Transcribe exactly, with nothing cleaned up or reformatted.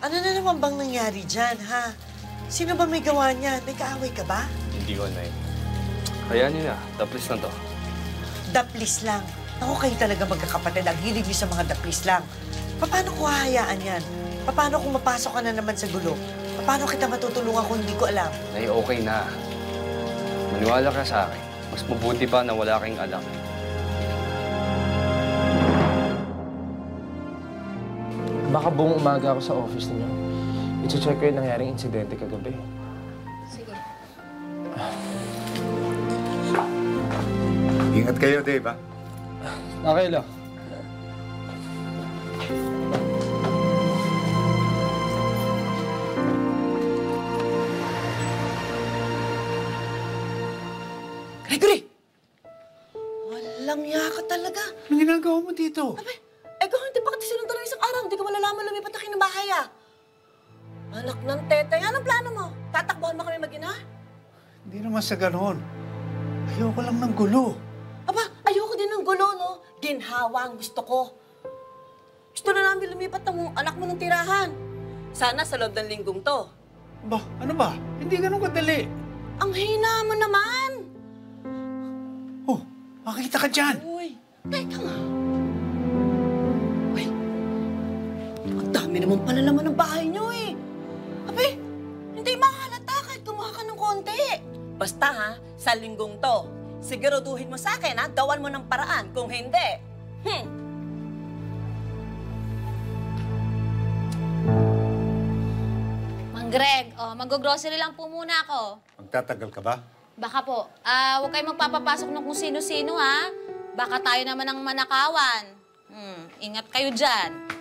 Ano na naman bang nangyari dyan, ha? Sino ba may gawa niyan? May kaaway ka ba? Hindi ko, Nay. Kaya niyo na. Daplis lang to. Daplis lang? Ako kayo talaga magkakapatid. Ang hilig niyo sa mga daplis lang. Paano ko hahayaan yan? Paano kung mapasok ka na naman sa gulo? Paano kita matutulungan kung hindi ko alam? Nay, okay na. Maniwala ka sa akin. Mas mabuti pa na wala kang alam. Baka buong umaga ako sa office niyo. I-check ko yung nangyaring insidente kagabi. Sige. Ah. Ingat kayo, Dave, ha? Okay lang. Gregory! Walang yaka talaga. Anong ginagawa mo dito? Abay! Anak ng tetay, anong plano mo? Tatakbuhan ba kami mag-ina? Hindi naman sa ganon. Ayoko lang ng gulo. Aba, ayoko din ng gulo, no? Ginhawa ang gusto ko. Gusto na namin lumipat ng anak mo ng tirahan. Sana sa loob ng linggong to. Ba, ano ba? Hindi ganun kadali. Ang hina mo naman! Oh, makikita ka dyan! Uy, teka nga. Uy, ang dami naman pala naman ng bahay niyo, eh. Abay, hindi makahalata kahit kumuha ka ng konti. Basta ha, sa linggong to, siguraduhin mo sa akin ha, gawan mo ng paraan. Kung hindi, hmm. Mang Greg, oh, mag-grocery lang po muna ako. Magtatagal ka ba? Baka po. Ah, uh, huwag kayong magpapapasok ng kung sino-sino ha. Baka tayo naman ang manakawan. Hmm, ingat kayo dyan.